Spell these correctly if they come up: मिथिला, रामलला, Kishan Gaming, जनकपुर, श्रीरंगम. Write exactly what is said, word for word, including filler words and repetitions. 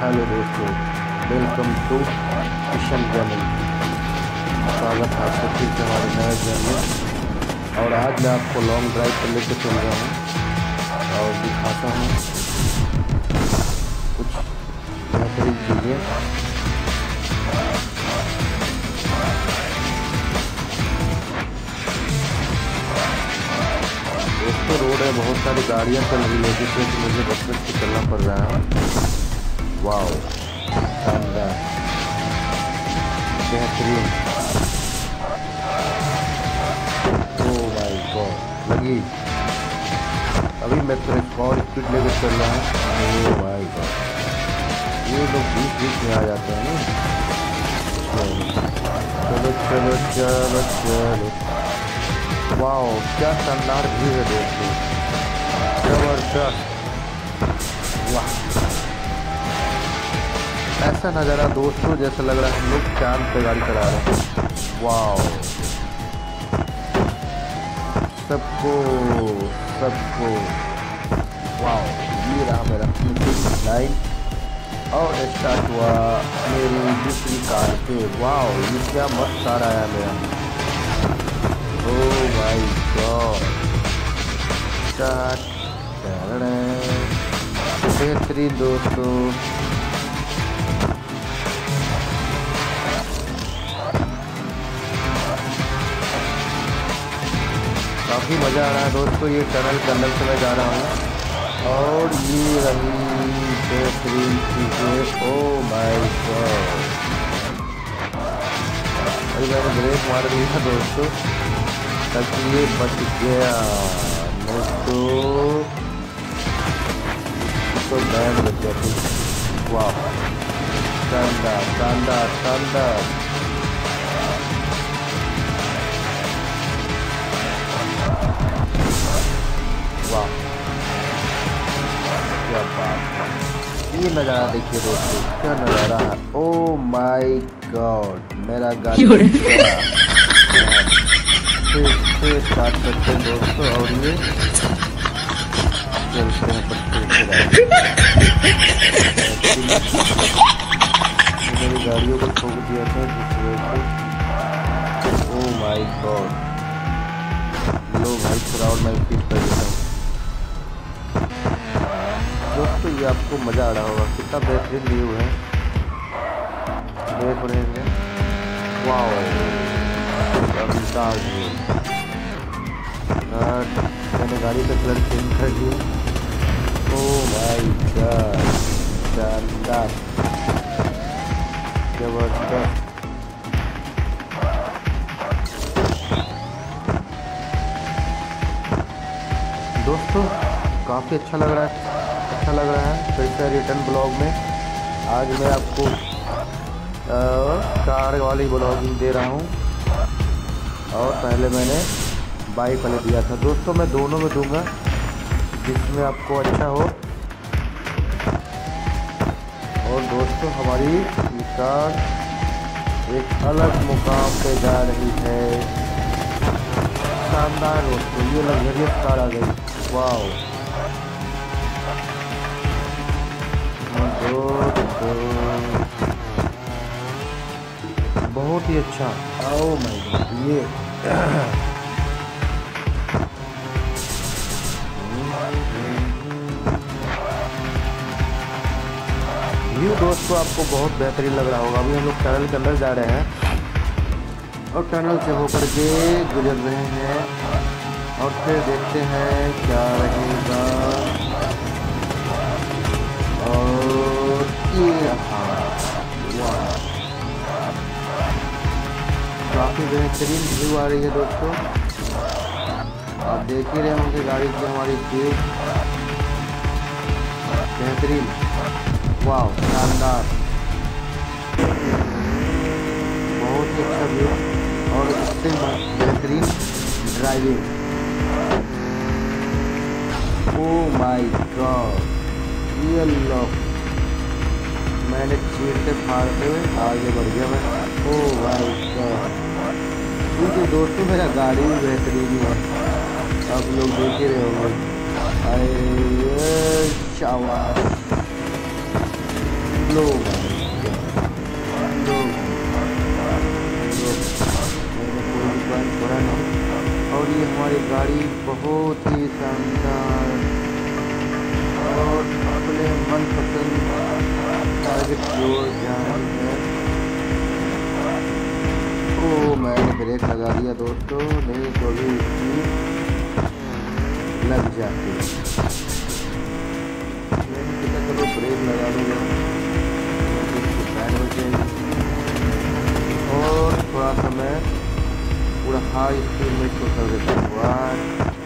Hello दोस्तों, welcome to Kishan gaming. स्वागत है आपको फिर से हमारे नए गेम में। और आज मैं आपको लॉन्ग ड्राइव पर लेकर चल रहा हूँ और दिखाता हूँ कुछ बेहतरीन चीज़ें। तो रोड है, बहुत सारी गाड़ियाँ चल रही है जिससे कि मुझे बचपन से चलना पड़ रहा है। वाओ, शानदार, बेहतरीन। ओह माय गॉड, लगी। अभी मैं तो रिकॉर्ड स्पीड लेकर चल रहा हूँ। ओह माय गॉड, ये लोग बीच बीच में आ जाते हैं ना। चलो चलो चलो चलो। वाओ, क्या शानदार भीड़ है दोस्तों, जबरदस्त। वाह, ऐसा नज़ारा दोस्तों जैसा लग रहा है हम लोग चांद पे गाड़ी चला रहे हैं। वाओ, सबको सबको वाओ। ये रहा मेरा लाइन और स्टार्ट हुआ मेरी दूसरी कार पे। वाओ, ये क्या मस्त कार आया मेरा। Oh my God, बेहतरीन दोस्तों। काफ़ी मज़ा आ रहा है दोस्तों। ये टनल के अंदर से मैं जा रहा हूँ और ये रही बेहतरीन चीज़ें। Oh my God, अभी मैंने ब्रेक मार दिया दोस्तों, ये बच गया। मैं तो तो बैन बच गया थी। वाह, शानदार शानदार शानदार। वाह, क्या बात, ये नज़ारा देखिए दोस्तों, क्या नज़ारा है। ओह माय गॉड, मेरा गाड़ी स्टार्ट करते हैं दोस्तों और ये चलते हैं। मेरी गाड़ियों को ठोक दिया था दूसरे को। ओह माय गॉड, लोग भाई थोड़ा और मैं रिपीट कर देता हूँ दोस्तों। ये आपको मज़ा आ रहा होगा, कितना बेहतरीन व्यू है, देख रहे हैं। वाह, मैंने गाड़ी का कलर चेंज कर दी। ओह माय गॉड, शानदार, जबरदस्त। दोस्तों काफ़ी अच्छा लग रहा है, अच्छा लग रहा है। फिर से रिटर्न ब्लॉग में आज मैं आपको कार वाली ब्लॉगिंग दे रहा हूँ और पहले मैंने बाइक वाले दिया था दोस्तों। मैं दोनों में दूंगा जिसमें आपको अच्छा हो। और दोस्तों हमारी कार एक अलग मुकाम पे जा रही है। शानदार दोस्तों, ये लग्जरियस कार आ गई। वाओ, बहुत ही अच्छा। ओह माय गॉड, ये व्यू दोस्तों आपको बहुत बेहतरीन लग रहा होगा। अभी हम लोग टनल के अंदर जा रहे हैं और टनल से होकर के गुजर रहे हैं और फिर देखते हैं क्या रहेगा। और ये हाँ, काफ़ी बेहतरीन व्यू आ रही है दोस्तों। आप देख ही रहे होंगे गाड़ी की हमारी चीज बेहतरीन। वाह, शानदार, बहुत ही अच्छा व्यू और इससे बेहतरीन ड्राइविंग। ओह माय गॉड, ये लॉक मैंने चीड़ से फाड़ते हुए आगे बढ़ गया मैं। ओह माय गॉड, क्योंकि दोस्तों मेरा गाड़ी भी बेहतरीन है, आप लोग देख ही रहे होंगे। अरे शाबाश, और ये हमारी गाड़ी बहुत ही शानदार और अपने मनपसंद टारगेट की ओर जा रही है। ओ मैंने ब्रेक लगा दिया दोस्तों, नहीं तो भी लग जाती है। चलो ब्रेक लगा दूँगा और थोड़ा सा मैं पूरा हाई स्पीड में इसको कर देता हूँ।